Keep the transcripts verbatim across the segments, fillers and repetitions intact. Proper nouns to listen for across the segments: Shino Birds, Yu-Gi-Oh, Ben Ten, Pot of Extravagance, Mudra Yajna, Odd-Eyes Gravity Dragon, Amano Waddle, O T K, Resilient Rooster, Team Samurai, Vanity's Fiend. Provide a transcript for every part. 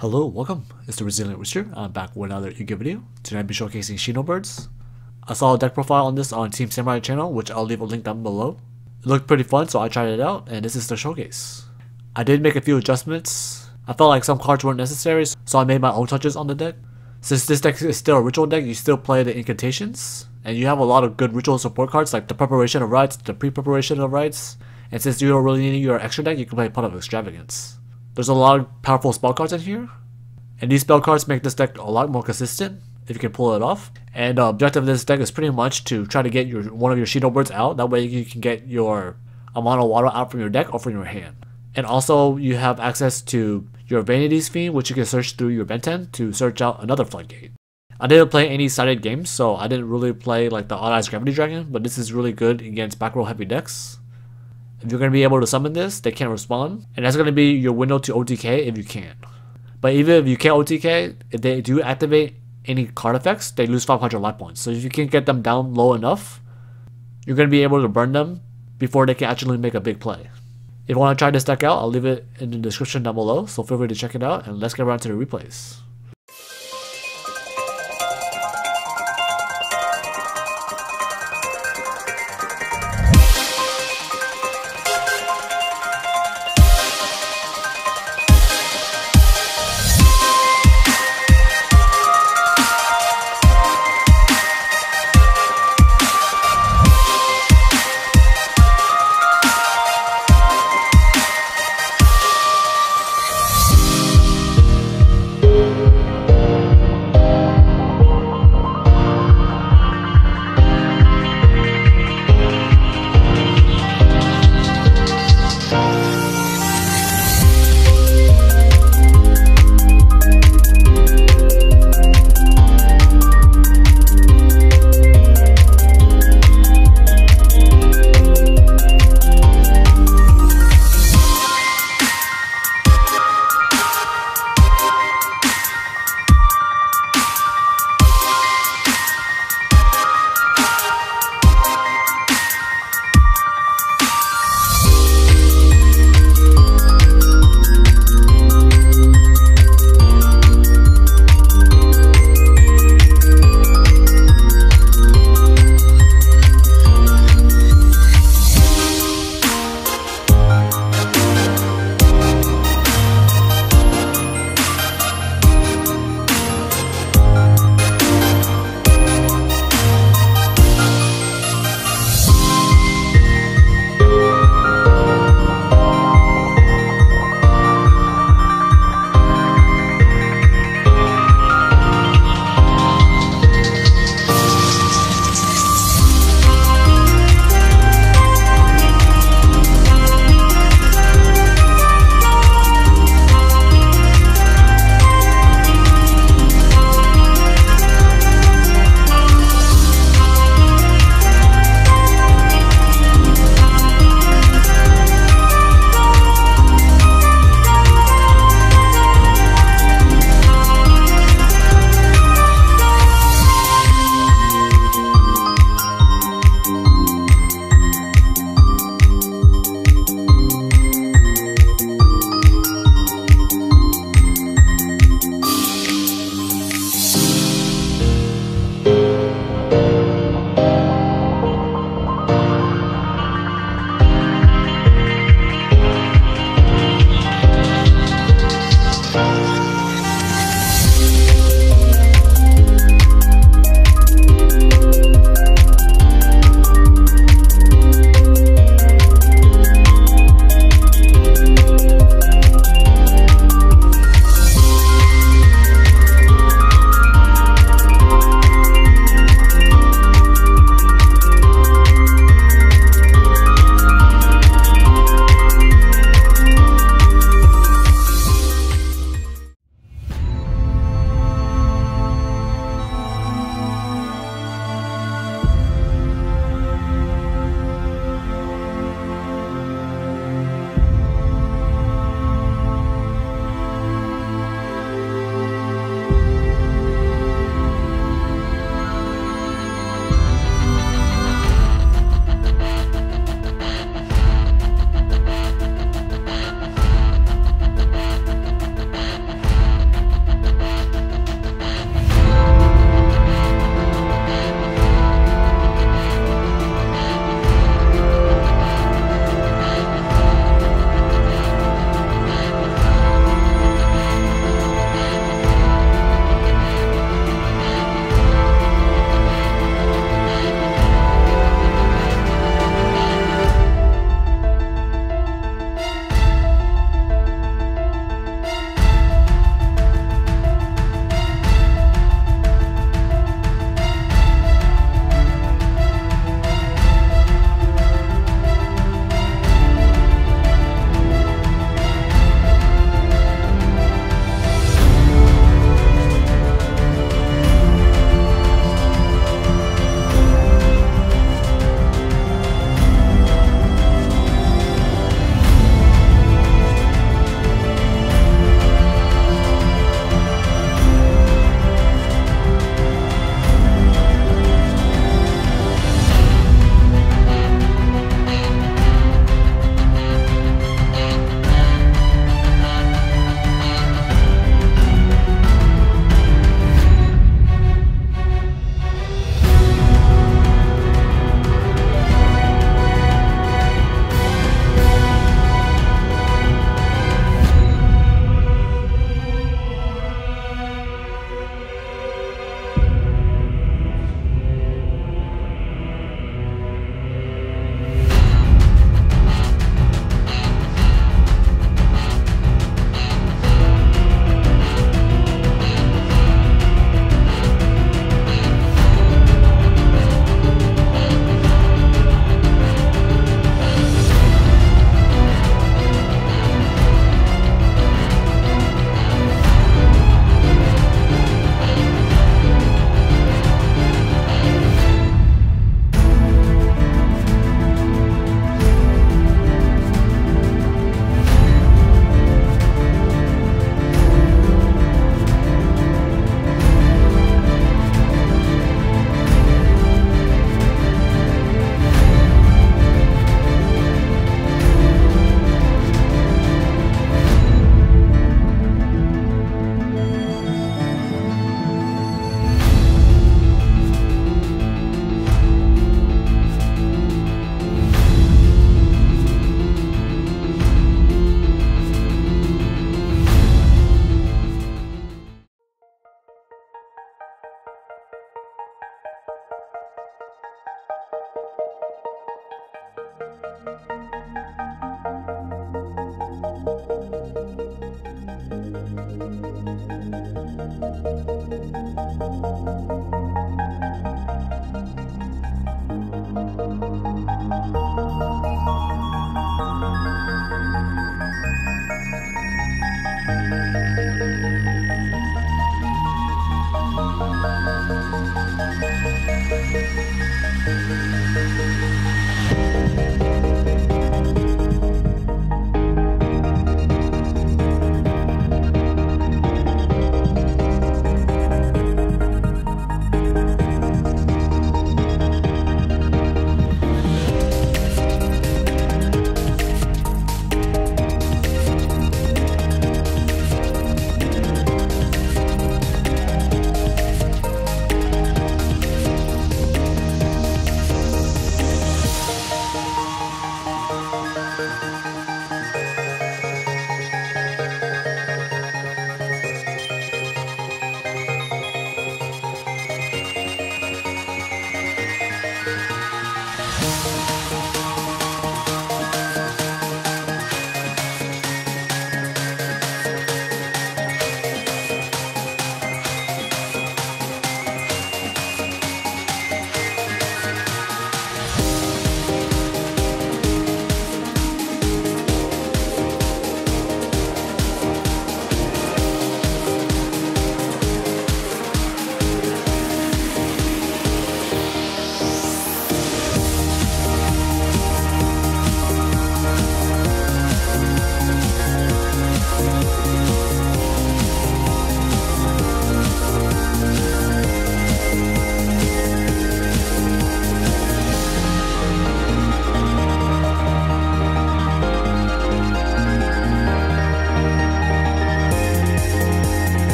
Hello, welcome. It's the Resilient Rooster. I'm back with another Yu-Gi-Oh video. Tonight I'll be showcasing Shino Birds. I saw a deck profile on this on Team Samurai channel, which I'll leave a link down below. It looked pretty fun, so I tried it out, and this is the showcase. I did make a few adjustments. I felt like some cards weren't necessary, so I made my own touches on the deck. Since this deck is still a ritual deck, you still play the incantations, and you have a lot of good ritual support cards like the Preparation of Rites, the Pre-Preparation of Rites, and since you don't really need your extra deck, you can play Pot of Extravagance. There's a lot of powerful spell cards in here, and these spell cards make this deck a lot more consistent if you can pull it off. And the objective of this deck is pretty much to try to get your one of your Shino Birds out. That way you can get your Amano Waddle out from your deck or from your hand. And also you have access to your Vanity's Fiend, which you can search through your Ben Ten to search out another floodgate. I didn't play any sided games, so I didn't really play like the Odd-Eyes Gravity Dragon, but this is really good against back row heavy decks. If you're going to be able to summon this, they can't respond, and that's going to be your window to O T K if you can. But even if you can't O T K, if they do activate any card effects, they lose five hundred life points. So if you can get them down low enough, you're going to be able to burn them before they can actually make a big play. If you want to try this deck out, I'll leave it in the description down below, so feel free to check it out, and let's get around to the replays. Thank you.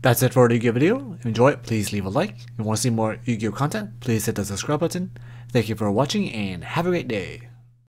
That's it for the Yu-Gi-Oh video. If you enjoy it, please leave a like. If you want to see more Yu-Gi-Oh content, please hit the subscribe button. Thank you for watching and have a great day.